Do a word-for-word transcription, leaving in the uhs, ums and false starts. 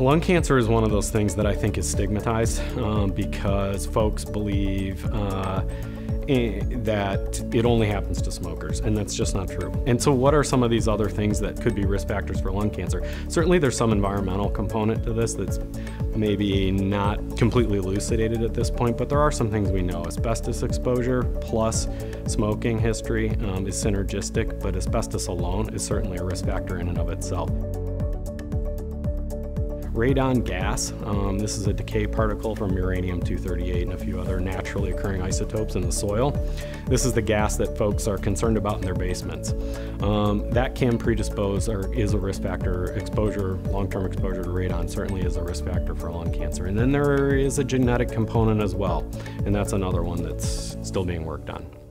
Lung cancer is one of those things that I think is stigmatized um, because folks believe uh, that it only happens to smokers, and that's just not true. And so what are some of these other things that could be risk factors for lung cancer? Certainly there's some environmental component to this that's maybe not completely elucidated at this point, but there are some things we know. Asbestos exposure plus smoking history um, is synergistic, but asbestos alone is certainly a risk factor in and of itself. Radon gas, um, this is a decay particle from uranium two thirty-eight and a few other naturally occurring isotopes in the soil. This is the gas that folks are concerned about in their basements. Um, that can predispose or is a risk factor. Exposure, long-term exposure to radon certainly is a risk factor for lung cancer. And then there is a genetic component as well, and that's another one that's still being worked on.